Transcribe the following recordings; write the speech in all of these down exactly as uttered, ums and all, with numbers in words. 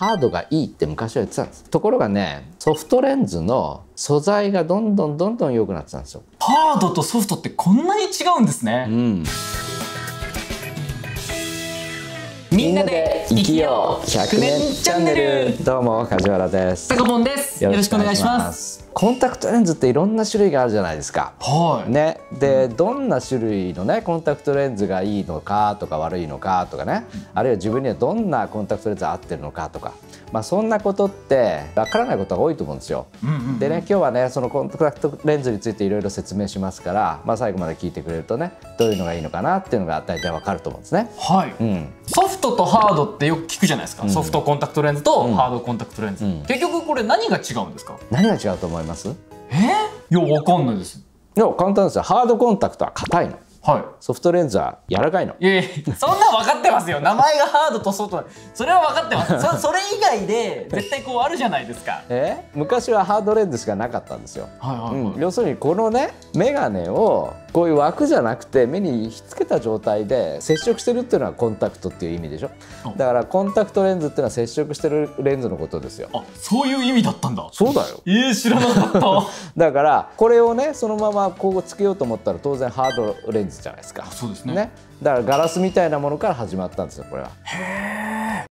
ハードがいいって昔は言ってたんです。ところがね、ソフトレンズの素材がどんどんどんどん良くなってたんですよ。ハードとソフトってこんなに違うんですね。うん、みんなで生きようひゃくねんチャンネル。どうも梶原です。坂本です。よろしくお願いします。コンタクトレンズっていろんな種類があるじゃないですか。はいね、で、うん、どんな種類のねコンタクトレンズがいいのかとか悪いのかとかね、うん、あるいは自分にはどんなコンタクトレンズが合ってるのかとか、まあ、そんなことってわからないことが多いと思うんですよ。でね、今日はねそのコンタクトレンズについていろいろ説明しますから、まあ、最後まで聞いてくれるとねどういうのがいいのかなっていうのが大体わかると思うんですね。はい、うん、ソフトとハードってよく聞くじゃないですか。うん、ソフトコンタクトレンズとハードコンタクトレンズ、うん、結局これ何が違うんですか？何が違うと思います？え？いや、わかんないです。いや、簡単ですよ。ハードコンタクトは硬いの、はい、ソフトレンズは柔らかいの。いやいや、そんな分かってますよ。名前がハードとソフト、それは分かってます。 そ, それ以外で絶対こうあるじゃないですか。え、昔はハードレンズしかなかったんですよ。要するにこのねメガネをこういう枠じゃなくて目にひっつけた状態で接触してるっていうのはコンタクトっていう意味でしょ。だからコンタクトレンズっていうのは接触してるレンズのことですよ。あ、そういう意味だったんだ。そうだよ。えー、知らなかっただからこれをねそのままこうつけようと思ったら当然ハードレンズじゃないですか。そうですね。ね、だからガラスみたいなものから始まったんですよこれは。へー。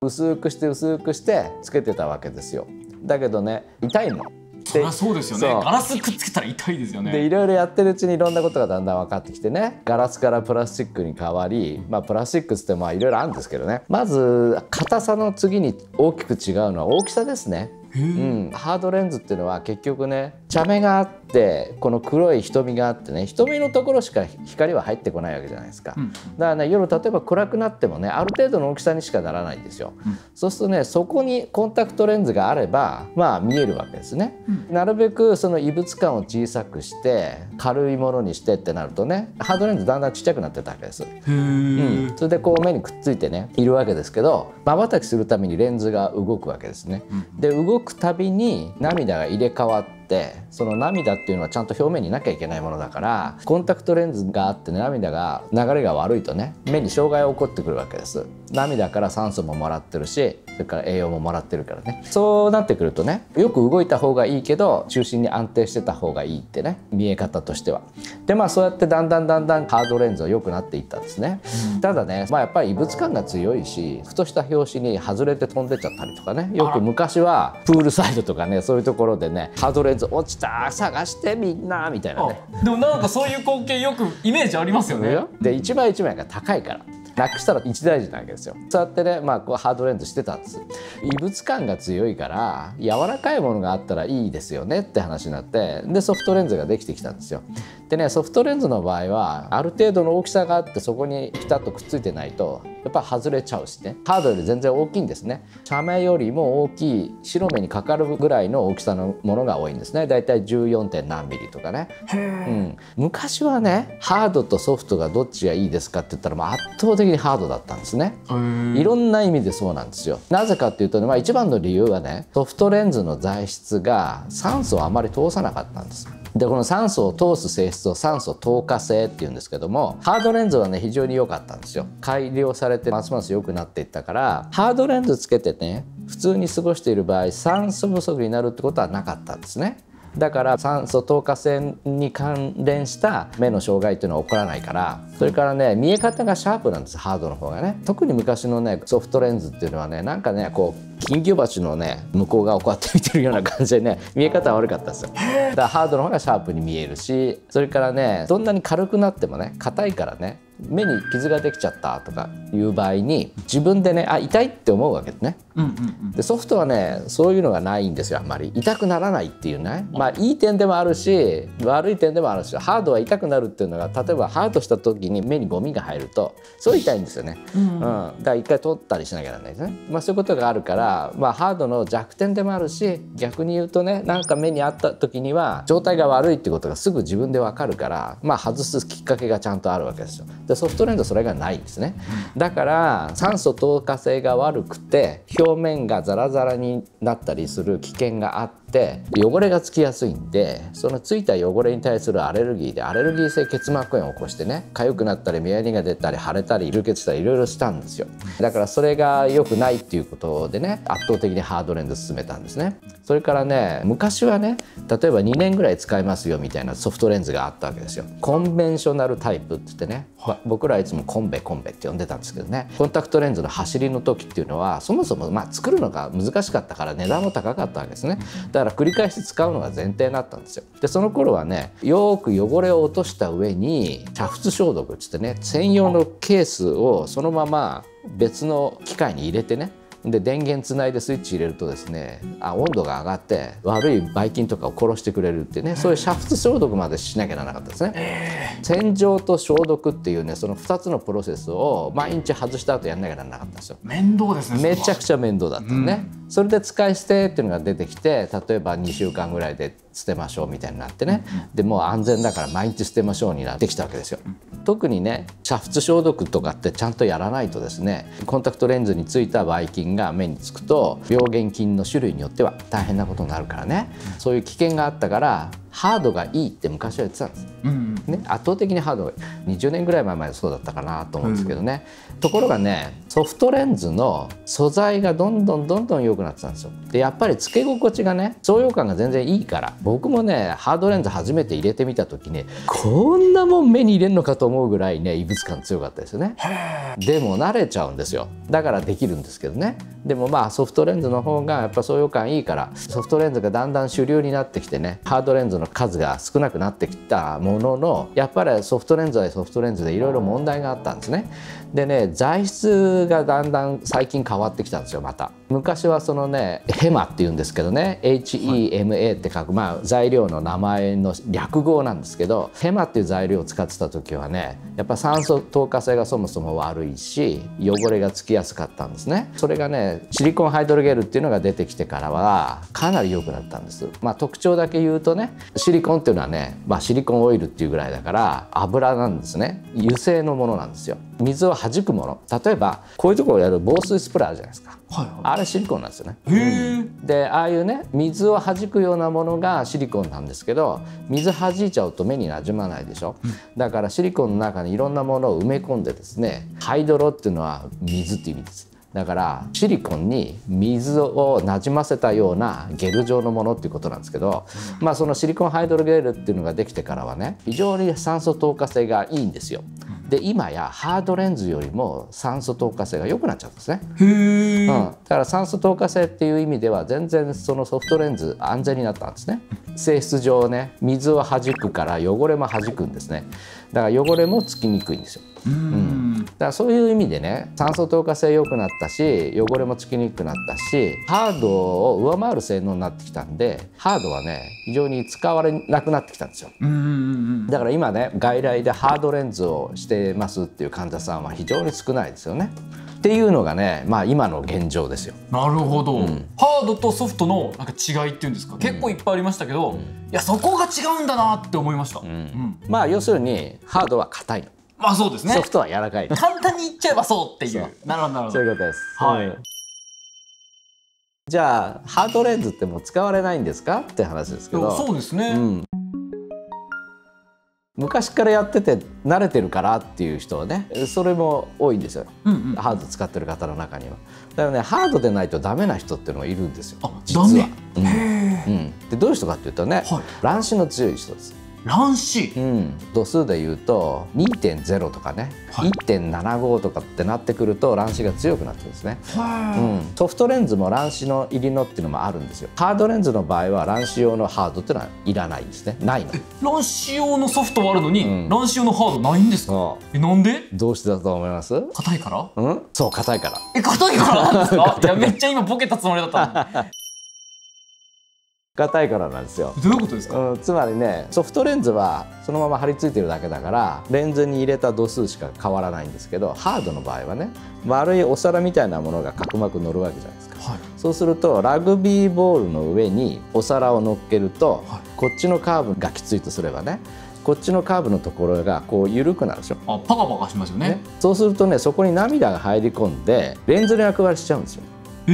薄くして薄くしてつけてたわけですよ。だけどね痛いの。そりゃそうですよね。ガラスくっつけたら痛いですよね。でいろいろやってるうちにいろんなことがだんだん分かってきてね、ガラスからプラスチックに変わり、まあ、プラスチックっつってもいろいろあるんですけどね、まず硬さの次に大きく違うのは大きさですね。うん、ハードレンズっていうのは結局ね茶目があってこの黒い瞳があってね、瞳のところしか光は入ってこないわけじゃないですか。うん、だからね夜例えば暗くなってもねある程度の大きさにしかならないんですよ。うん、そうするとねそこにコンタクトレンズがあればまあ見えるわけですね。うん、なるべくその異物感を小さくして軽いものにしてってなるとねハードレンズだんだんちっちゃくなってたわけです。うん、それでこう目にくっついてねいるわけですけど、瞬きするためにレンズが動くわけですね。うん、で動くたびに涙が入れ替わって、その涙っていうのはちゃんと表面になきゃいけないものだから、コンタクトレンズがあって涙が流れが悪いとね目に障害が起こってくるわけです。涙から酸素ももらってるし、それから栄養ももらってるからね、そうなってくるとねよく動いた方がいいけど中心に安定してた方がいいってね見え方としては。でまあそうやってだんだんだんだんハードレンズは良くなっていったんですね。ただね、まあ、やっぱり異物感が強いしふとした拍子に外れて飛んでっちゃったりとかね、よく昔はプールサイドとかねそういうところでねハードレンズ落ちた探してみんなみたいなね。でもなんかそういう光景よくイメージありますよね。で一枚一枚が高いからなくしたら一大事なわけですよ。そうやってね、まあ、こうハードレンズしてたんです。異物感が強いから柔らかいものがあったらいいですよねって話になって、でソフトレンズができてきたんですよ。でねソフトレンズの場合はある程度の大きさがあってそこにピタッとくっついてないとやっぱ外れちゃうしね、ハードより全然大きいんですね。茶目よりも大きい白目にかかるぐらいの大きさのものが多いんですね。だいたい じゅうよんてんなんミリとかね。うん、昔はねハードとソフトがどっちがいいですかって言ったらもう圧倒的にハードだったんですね。いろんな意味でそうなんですよ。なぜかっていうとね、まあ、一番の理由はねソフトレンズの材質が酸素をあまり通さなかったんです。でこの酸素を通す性質を酸素透過性っていうんですけども、ハードレンズはね非常に良かったんですよ。改良されてますます良くなっていったから、ハードレンズつけてね普通に過ごしている場合酸素不足になるってことはなかったんですね。だから酸素透過性に関連した目の障害っていうのは起こらないから、それからね見え方がシャープなんですハードの方がね。特に昔のねソフトレンズっていうのはねなんかねこう金魚鉢のね向こう側をこうやって見てるような感じでね見え方は悪かったですよ。だからハードの方がシャープに見えるし、それからねどんなに軽くなってもね硬いからね目に傷ができちゃったとかいう場合に自分でねあ痛いって思うわけですね。でソフトはねそういうのがないんですよ。あんまり痛くならないっていうね、まあいい点でもあるし悪い点でもあるし、ハードは痛くなるっていうのが例えばハードした時に目にゴミが入るとそう痛いんですよね。うん、うん、だから一回取ったりしなきゃならないですね。まあそういうことがあるから、まあ、ハードの弱点でもあるし、逆に言うとねなんか目にあった時には状態が悪いってことがすぐ自分でわかるから、まあ、外すきっかけがちゃんとあるわけですよ。でソフトレンズはそれがないんですね。だから酸素透過性が悪くて表面がザラザラになったりする危険があって。って汚れがつきやすいんで、そのついた汚れに対するアレルギーでアレルギー性結膜炎を起こしてね、痒くなったり目やにが出たり腫れたり流血したりいろいろしたんですよ。だからそれが良くないっていうことでね、圧倒的にハードレンズ進めたんですね。それからね、昔はね、例えばにねんぐらい使えますよみたいなソフトレンズがあったわけですよ。コンベンショナルタイプって言ってね、僕らいつもコンベコンベって呼んでたんですけどね、コンタクトレンズの走りの時っていうのはそもそもまあ作るのが難しかったから値段も高かったわけですね。だから繰り返し使うのが前提になったんですよ。でその頃はね、よく汚れを落とした上に煮沸消毒っつってね、専用のケースをそのまま別の機械に入れてね、で電源つないでスイッチ入れるとですね、あ温度が上がって悪いばい菌とかを殺してくれるってね、そういう煮沸消毒までしなきゃならなかったですね。洗浄と消毒っていうね、そのふたつのプロセスを毎日外した後やんなきゃならなかったんですよ。面倒ですね。めちゃくちゃ面倒だったね、うん、それで使い捨てっていうのが出てきて、例えばにしゅうかんぐらいで捨てましょうみたいになってね、でもう安全だから毎日捨てましょうになってきたわけですよ。特にね、煮沸消毒とかってちゃんとやらないとですね、コンタクトレンズについたばい菌が目につくと病原菌の種類によっては大変なことになるからね、そういう危険があったからハードがいいって昔は言ってたんです、うんうん、ね、圧倒的にハードがいい。にじゅうねんぐらい前までそうだったかなと思うんですけどね、うん、ところがね、ソフトレンズの素材がどんどんどんどん良くなってたんですよ。でやっぱりつけ心地がね、重量感が全然いいから、僕もねハードレンズ初めて入れてみた時ね、こんなもん目に入れるのかと思うぐらいね異物感強かったですよね。でも慣れちゃうんですよ。だからできるんですけどね。でもまあソフトレンズの方がやっぱ重量感いいから、ソフトレンズがだんだん主流になってきてね、ハードレンズの数が少なくなってきたものの、やっぱりソフトレンズはソフトレンズでいろいろ問題があったんですね。でね、材質がだんだん最近変わってきたんですよ。また昔はそのね、ヘマ っていうんですけどね、 ヘマ って書く、まあ、材料の名前の略語なんですけど、 ヘマ っていう材料を使ってた時はね、やっぱ酸素透過性がそもそも悪いし汚れがつきやすかったんですね。それがね、シリコンハイドロゲルっていうのが出てきてからはかなり良くなったんです。まあ、特徴だけ言うとね、シリコンっていうのはね、まあ、シリコンオイルっていうぐらいだから油なんですね。油性のものなんですよ。水を弾くもの、例えばこういうところをやる防水スプレーあるじゃないですか、はいはい、あれシリコンなんですよね。でああいうね、水を弾くようなものがシリコンなんですけど、水弾いちゃうと目になじまないでしょ、うん、だからシリコンの中にいろんなものを埋め込んでですね、ハイドロっていうのは水っていう意味です。だからシリコンに水をなじませたようなゲル状のものっていうことなんですけど、まあ、そのシリコンハイドロゲルっていうのができてからはね、非常に酸素透過性がいいんですよ。で今やハードレンズよりも酸素透過性が良くなっちゃうんですね。うん、だから酸素透過性っていう意味では全然そのソフトレンズ安全になったんですね。性質上ね、水を弾くから汚れも弾くんですね。だから汚れもつきにくいんですよ。うん、うん、だからそういう意味でね、酸素透過性良くなったし汚れもつきにくくなったし、ハードを上回る性能になってきたんで、ハードはね非常に使われなくなってきたんですよ。だから今ね、外来でハードレンズをしてますっていう患者さんは非常に少ないですよね。っていうのがね、まあ今の現状ですよ。なるほど、うん、ハードとソフトのなんか違いっていうんですか、結構いっぱいありましたけど、うん、いやそこが違うんだなって思いました。まあ要するにハードは硬いの。まあそうですね。ソフトは柔らかい。簡単に言っちゃえばそうっていう。なるほどなるほど。そういうことです。はい。うん、じゃあハードレンズってもう使われないんですかって話ですけど。そうですね。うん、昔からやってて慣れてるからっていう人はね、それも多いんですよ。うんうん、ハード使ってる方の中には。だからね、ハードでないとダメな人っていうのがいるんですよ。あ、実は。ダメ。うん。うん、でどういう人かっていうとね、はい、乱視の強い人です。乱視、うん、度数でいうと にてんゼロ とかね、はい、いってんななご とかってなってくると乱視が強くなってるんですね。うん、ソフトレンズも乱視の入りのっていうのもあるんですよ。ハードレンズの場合は乱視用のハードっていうのはいらないんですね。ないの。乱視用のソフトはあるのに、うん、乱視用のハードないんですか。え、なんで？どうしてだと思います？硬いから？うん、そう硬いから。え、硬いからなんですか？いやめっちゃ今ボケたつもりだったの。硬いからなんですよ。どういうことですか？うん、つまりね、ソフトレンズはそのまま張り付いてるだけだからレンズに入れた度数しか変わらないんですけど、ハードの場合はね、丸いお皿みたいなものが角膜乗るわけじゃないですか、はい、そうするとラグビーボールの上にお皿を乗っけると、はい、こっちのカーブがきついとすればね、こっちのカーブのところがこう緩くなるでしょ。あ、パカパカしますよね。ね、そうするとね、そこに涙が入り込んでレンズに悪化しちゃうんですよ。う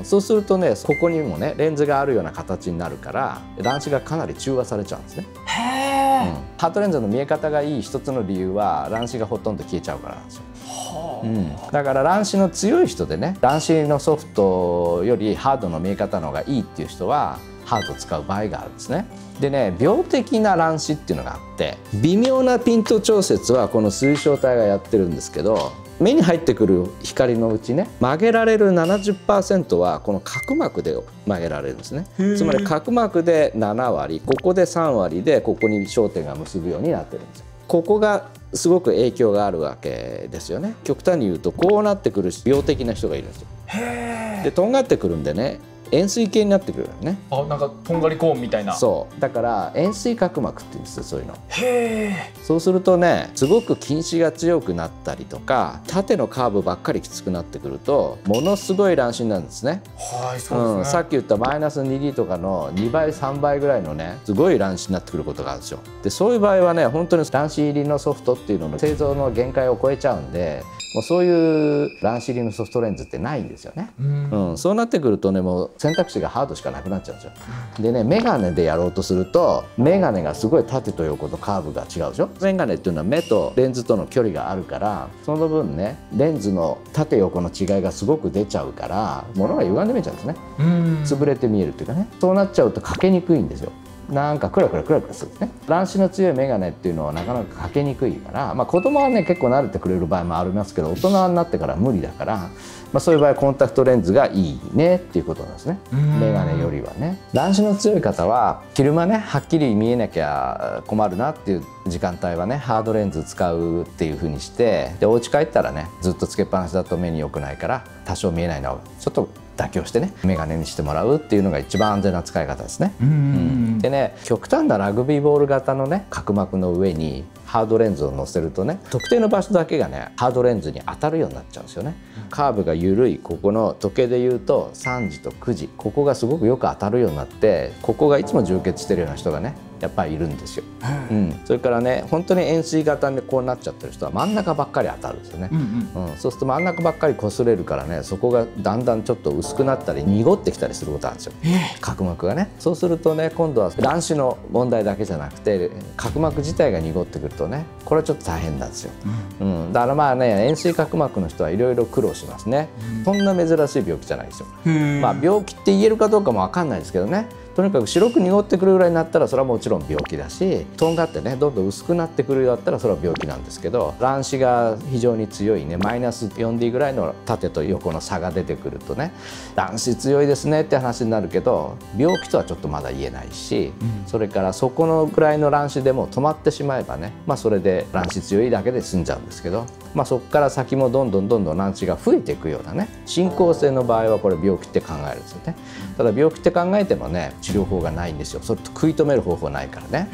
ん、そうするとね、ここにもねレンズがあるような形になるから乱視がかなり中和されちゃうんですね。へー、うん、ハートレンズの見え方がいい一つの理由は乱視がほとんど消えちゃうからなんですよ。うん、だから乱視の強い人でね、乱視のソフトよりハードの見え方の方がいいっていう人はハードを使う場合があるんですね。でね、病的な乱視っていうのがあって、微妙なピント調節はこの水晶体がやってるんですけど、目に入ってくる光のうちね、曲げられる ななじゅっパーセント はこの角膜で曲げられるんですね。つまり角膜でななわり、ここでさんわりでここに焦点が結ぶようになってるんですよ。ここがすごく影響があるわけですよね。極端に言うとこうなってくる病的な人がいるんですよ。で、とんがってくるんでね、円錐形になってくるよね。あ、なんかとんがりコーンみたいな。そうだから円錐角膜って言うんですよ、そういうの。へえ。そうするとね、すごく近視が強くなったりとか、縦のカーブばっかりきつくなってくるとものすごい乱視なんですね。はい、そうですね、うん、さっき言ったマイナス にディー とかのにばいさんばいぐらいのね、すごい乱視になってくることがあるんですよ。で、そういう場合はね、本当に乱視入りのソフトっていうのの製造の限界を超えちゃうんで、もうそういう乱視入りのソフトレンズってないんですよね。うん、うん、そうなってくるとね、もう選択肢がハードしかなくなっちゃうんですよ。でね、メガネでやろうとすると、メガネがすごい縦と横とカーブが違うでしょ。メガネっていうのは目とレンズとの距離があるから、その分ね、レンズの縦横の違いがすごく出ちゃうから、物が歪んで見えちゃうんですね。潰れて見えるっていうかね、そうなっちゃうとかけにくいんですよ。なんかクラクラクラクラするんですね。乱視の強いメガネっていうのはなかなかかけにくいから、まあ、子供はね結構慣れてくれる場合もありますけど、大人になってから無理だから、まあ、そういう場合コンタクトレンズがいいねっていうことなんですね、メガネよりはね。乱視の強い方は昼間ね、はっきり見えなきゃ困るなっていう時間帯はね、ハードレンズ使うっていう風にして、でお家帰ったらね、ずっとつけっぱなしだと目に良くないから、多少見えないのをちょっと妥協してね、メガネにしてもらうっていうのが一番安全な使い方ですね。うん、でね、極端なラグビーボール型のね角膜の上にハードレンズを乗せるとね、特定の場所だけがねハードレンズに当たるようになっちゃうんですよね。カーブが緩い、ここの時計でいうとさんじとくじ、ここがすごくよく当たるようになって、ここがいつも充血してるような人がねやっぱりいるんですよ。うん、それからね、本当に円錐型でこうなっちゃってる人は真ん中ばっかり当たるんですよね。うんうんうん、そうすると真ん中ばっかり擦れるからね、そこがだんだんちょっと薄くなったり濁ってきたりすることなんですよ、角膜がね。そうするとね、今度は乱視の問題だけじゃなくて角膜自体が濁ってくるとね、これはちょっと大変なんですよ。うん、だからまあね、円錐角膜の人はいろいろ苦労しますね。うん、そんな珍しい病気じゃないですよ。まあ病気って言えるかどうかもわかんないですけどね。とにかく白く濁ってくるぐらいになったらそれはもちろん病気だし、とんがってねどんどん薄くなってくるようだったらそれは病気なんですけど、乱視が非常に強いね、マイナス よんディー ぐらいの縦と横の差が出てくるとね、乱視強いですねって話になるけど、病気とはちょっとまだ言えないし、うん、それからそこのぐらいの乱視でも止まってしまえばね、まあ、それで乱視強いだけで済んじゃうんですけど、まあ、そこから先もどんどんどんどん乱視が増えていくようなね、進行性の場合はこれ病気って考えるんですよね。ただ病気って考えてもね、治療法がないんですよ。それと食い止める方法ないからね。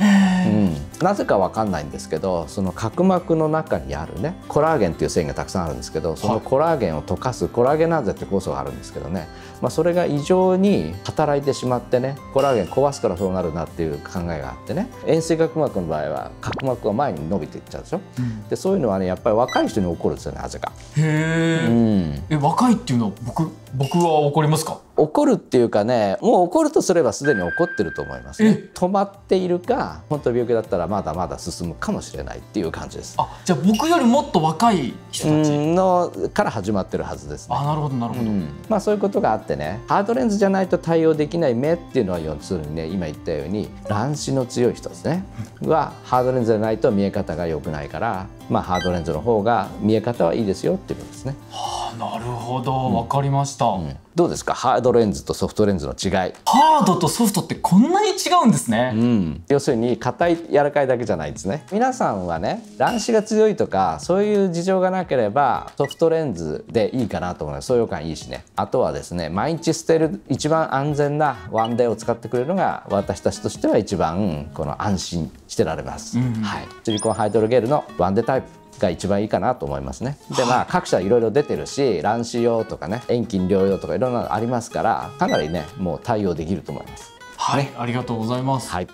うん、なぜかわかんないんですけど、その角膜の中にあるねコラーゲンっていう繊維がたくさんあるんですけど、そのコラーゲンを溶かすコラーゲナーゼって酵素があるんですけどね、まあ、それが異常に働いてしまってね、コラーゲン壊すからそうなるなっていう考えがあってね、円錐角膜の場合は角膜が前に伸びていっちゃうでしょ。うん、でそういうのはね、やっぱり若い人に起こるんですよね、なぜか。へー、うん、え、若いっていうのは僕僕は起こりますか？起こるっていうかね、もう起こるとすればすでに起こってると思いますね。止まっているか、本当に病気だったらまだまだ進むかもしれないっていう感じです。あ、じゃあ僕よりもっと若い人たちのから始まってるはずですね。あ、なるほどなるほど。うん、まあそういうことがあってね、ハードレンズじゃないと対応できない目っていうのは要するにね、今言ったように乱視の強い人ですねはハードレンズじゃないと見え方が良くないから、まあハードレンズの方が見え方はいいですよっていうことですね。はあ、なるほど、わかりました。うんうん、どうですか、ハードレンズとソフトレンズの違い。ハードとソフトってこんなに違うんですね。うん、要するに硬い柔らかいだけじゃないんですね。皆さんはね、乱視が強いとかそういう事情がなければソフトレンズでいいかなと思います。そういう感いいしね。あとはですね、毎日捨てる一番安全なワンデーを使ってくれるのが私たちとしては一番この安心してられます。うん、はい、シリコンハイドロゲルのワンデータイプが一番いいかなと思いますね。で、まあ各社いろいろ出てるし、乱視用とかね、遠近両用とかいろんなのありますから、かなりねもう対応できると思います。はい、ね、ありがとうございます。はい。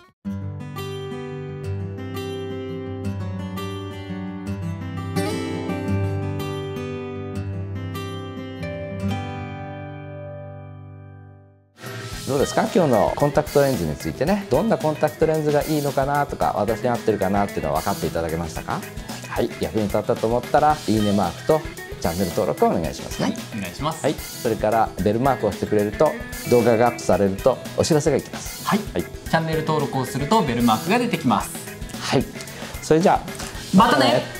どうですか、今日のコンタクトレンズについてね、どんなコンタクトレンズがいいのかなとか、私に合ってるかなっていうのは分かっていただけましたか？はい、役に立ったと思ったらいいねマークとチャンネル登録をお願いしますね。お願いします。はい、それからベルマークをしてくれると動画がアップされるとお知らせがいきます。はい、はい、チャンネル登録をするとベルマークが出てきます。はい、それじゃあまたね。